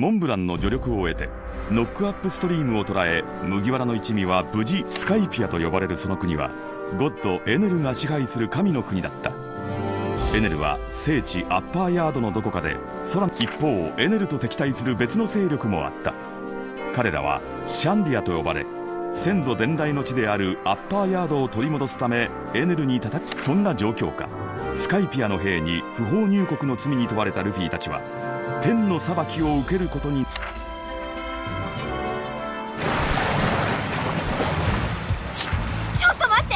モンブランの助力を得てノックアップストリームを捉え、麦わらの一味は無事スカイピアと呼ばれるその国はゴッド・エネルが支配する神の国だった。エネルは聖地アッパーヤードのどこかで空の一方、エネルと敵対する別の勢力もあった。彼らはシャンディアと呼ばれ、先祖伝来の地であるアッパーヤードを取り戻すためエネルに叩き、そんな状況下スカイピアの兵に不法入国の罪に問われたルフィたちは天の裁きを受けることに。ちょっと待って、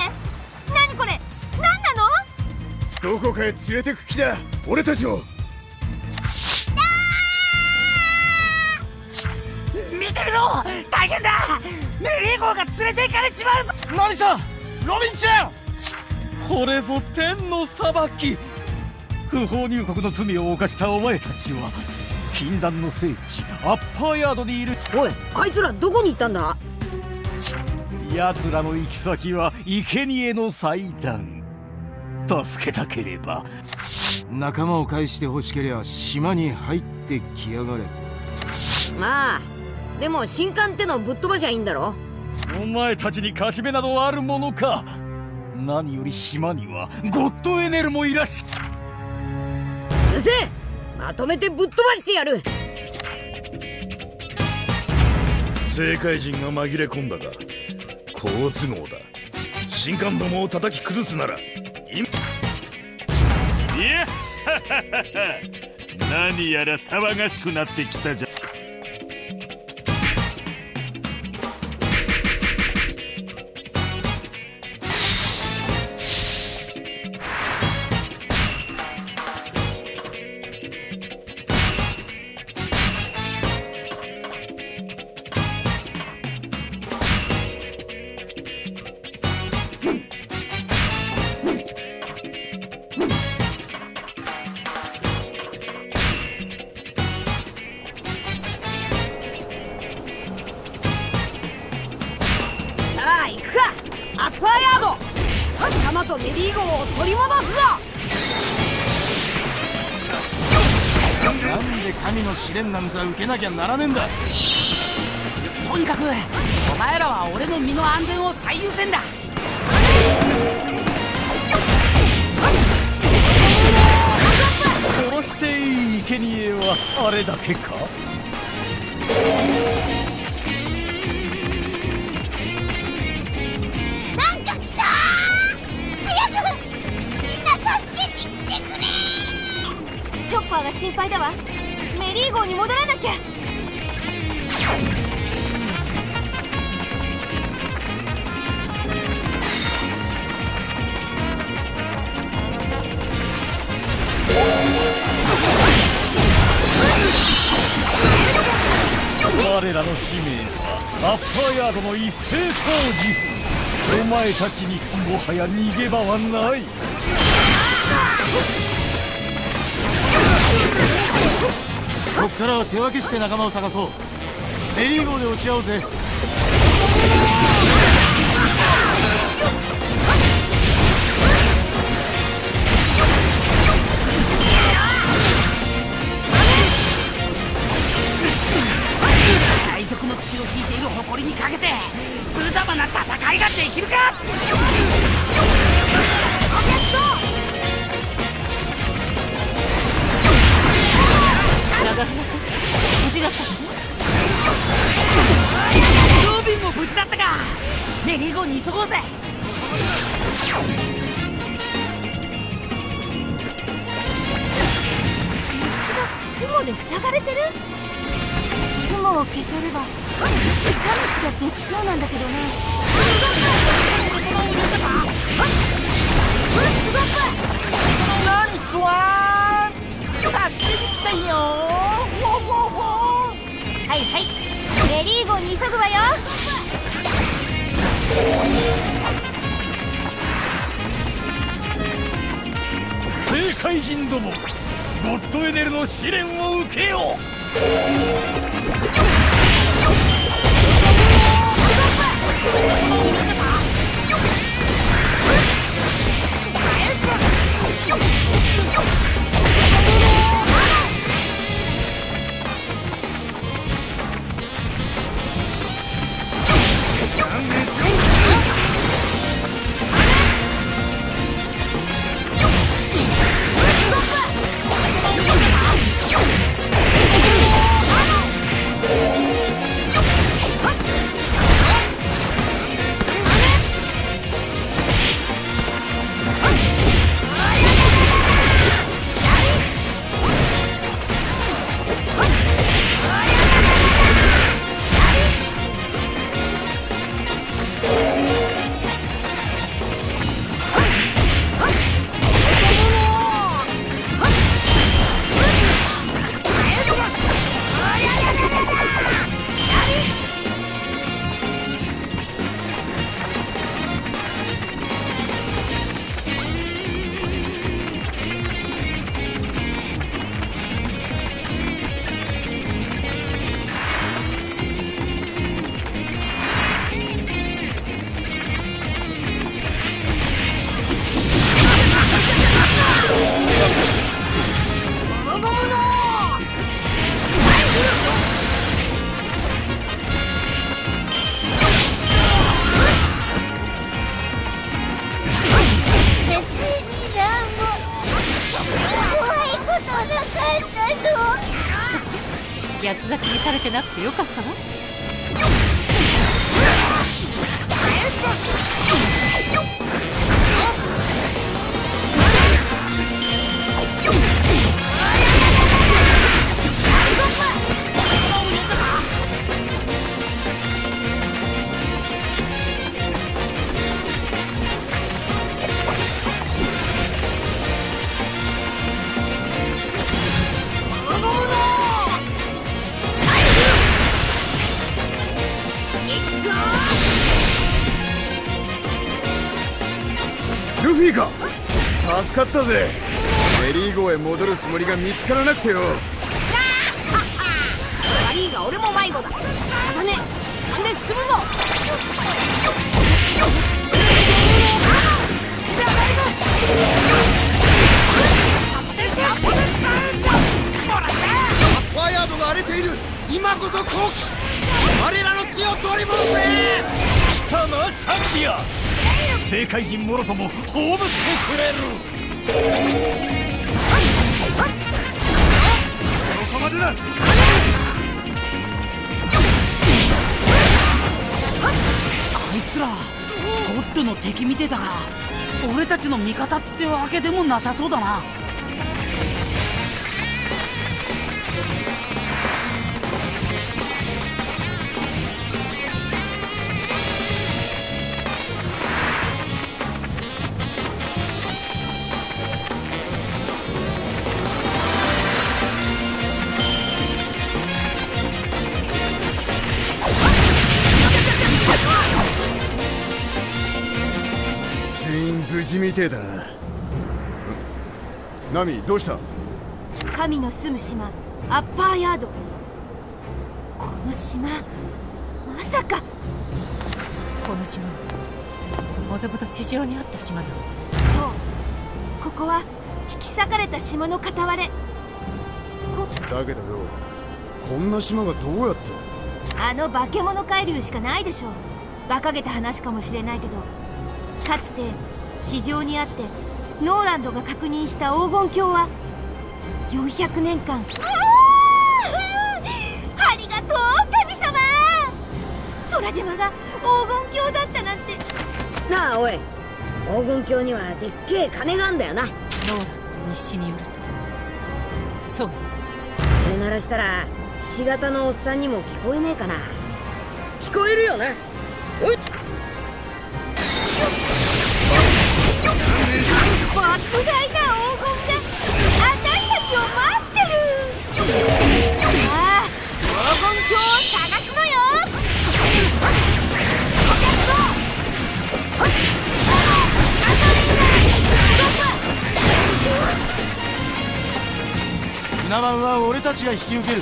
何これ、何なの？どこかへ連れてく気だ、俺たちを。見てみろ、大変だ、メリーゴーが連れて行かれちまうぞ。何さ、ロビンちゃん、これぞ天の裁き。不法入国の罪を犯したお前たちは禁断の聖地アッパーヤードにいる。おい、あいつらどこに行ったんだ？奴らの行き先は生贄の祭壇。助けたければ仲間を返してほしけりゃ島に入ってきやがれ。まあでも神官ってのをぶっ飛ばしゃいいんだろ。お前たちに勝ち目などあるものか。何より島にはゴッドエネルもいらっしゃる。うるせえ、まとめてぶっ飛ばしてやる。政界人が紛れ込んだが好都合だ。神官どもを叩き崩すなら今。いや何やら騒がしくなってきたじゃん。なんざ受けなきゃならねえんだ。とにかくお前らは俺の身の安全を最優先だ。殺していい生贄はあれだけか。なんか来た、早くみんな助けに来てくれ。チョッパーが心配だわ。メリー号に戻らなきゃ。我らの使命はアッパーヤードの一斉掃除。お前たちにもはや逃げ場はない。ここからは手分けして仲間を探そう。メリー号で落ち合おうぜ。海賊の血を引いている誇りにかけて無様な戦いができるか。ロケット長浜君、無事だった。ロビンも無事だったか。メリー号に急ごうぜ。道が雲で塞がれてる。雲を消せれば近道ができそうなんだけどね。何すわー、助けに来たよ。ほほほ、はいはい、メリー号に急ぐわよ。政界人ども、ゴッドエネルの試練を受けよう。八つ咲きにされてなくてよかったわ。ルフィか、助かったぜ。メリー号へ戻るつもりが見つからなくてよ。マリーが俺も迷子だ。だね、完全進むぞ。ファイヤードが荒れている。今こそ後期我らの血を取り戻せ。貴様シャンピア、正解人もろとも葬ってくれる。ここまでだ。あいつらゴッドの敵見てたが、俺たちの味方ってわけでもなさそうだな。みてえだな。ナミ、どうした？神の住む島アッパーヤード。この島、まさか。この島もともと地上にあった島だ。そう、ここは引き裂かれた島の片割れ。だけどよ、こんな島がどうやって？あの化け物海流しかないでしょう。馬鹿げた話かもしれないけど、かつて地上にあってノーランドが確認した黄金鏡は400年間ありがとう神様。空島が黄金鏡だったなんてなあ。おい、黄金鏡にはでっけえ金があんだよな。ノーランの日誌によるとそう。それならしたらひし形のおっさんにも聞こえねえかな。聞こえるよな。おい、爆大な黄金があたしたちを待ってる。ああ、黄金鏡を探すのよ。お客さん、船番は俺たちが引き受ける。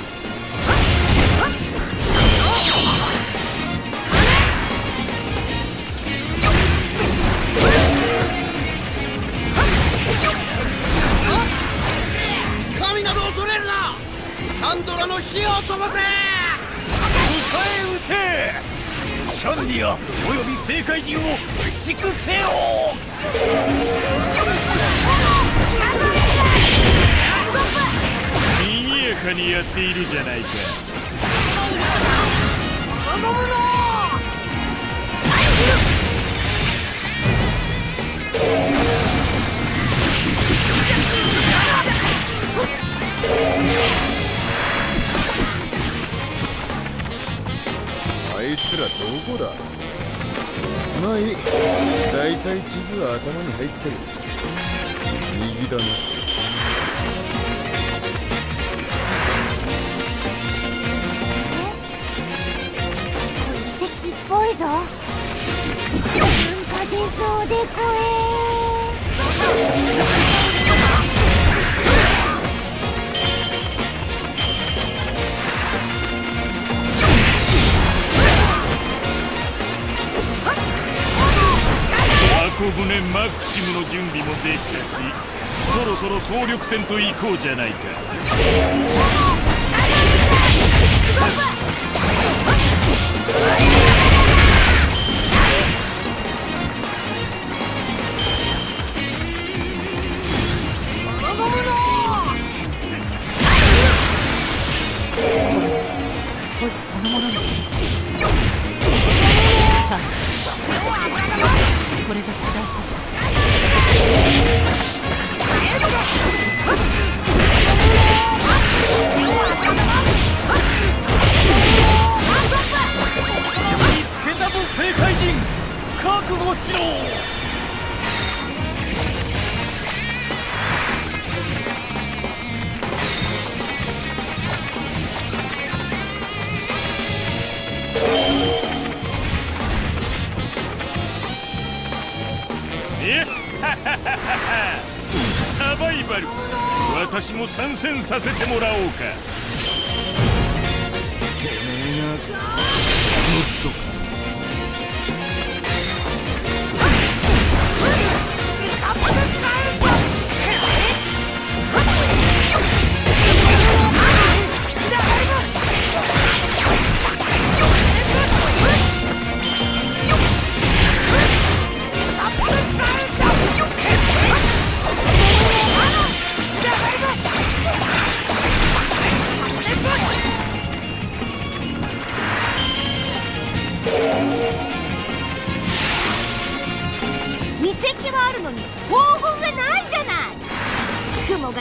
サンドラの火をともせ。迎え撃て。シャンディアおよび正界人を駆逐せよ。にぎやかにやっているじゃないか。あいつらどこだ？まあいい、大体地図は頭に入ってる。右だな。遺跡っぽいぞ。なんか出そうで怖え。箱舟マクシムの準備もできたし、そろそろ総力戦と行こうじゃないか。星そのものにさあそれが古代都市。見つけたぞ世界人、覚悟しろ。サバイバル、私も参戦させてもらおうか。てめえがもっとか。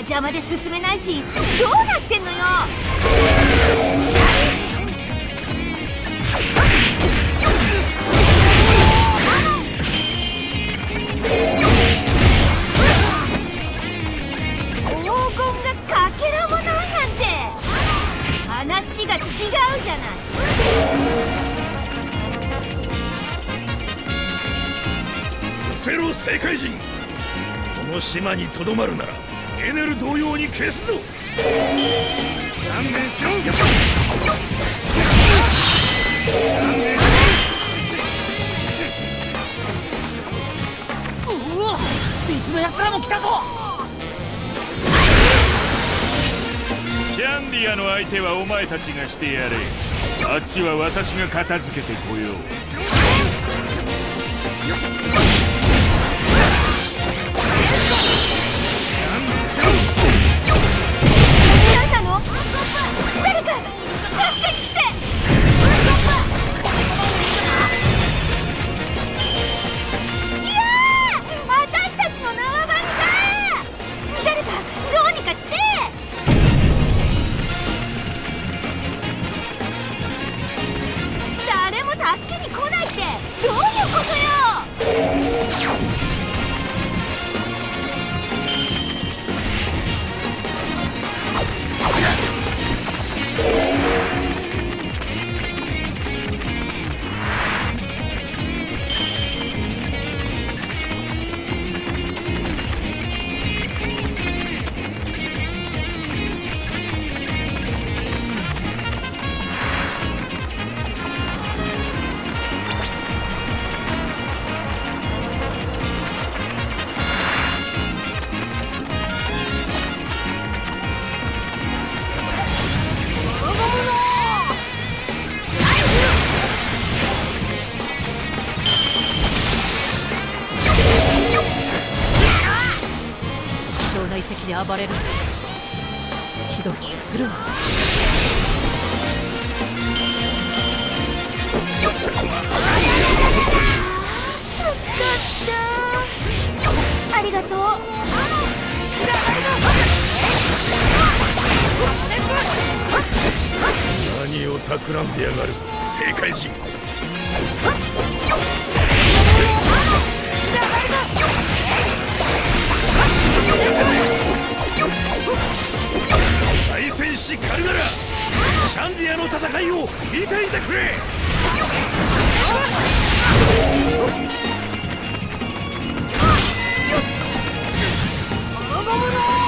邪魔で進めないし、どうなってんのよ。黄金がかけらもないなんて、話が違うじゃない。失せろ世界人、この島にとどまるならエネル同様に消すぞ。断念しろ。うわ、別の奴らも来たぞ。シャンディアの相手はお前たちがしてやれ。あっちは私が片付けてこよう。誰か助けに来て。いやー、私たちの縄張りだ。誰かどうにかして。誰も助けに来ないってどういうことよ。暴れる。ひどい気がするわ。助かった。ありがとう。何を企んでやがる世界人。対戦士カルガラ、シャンディアの戦いを見ていてくれ。おごもの。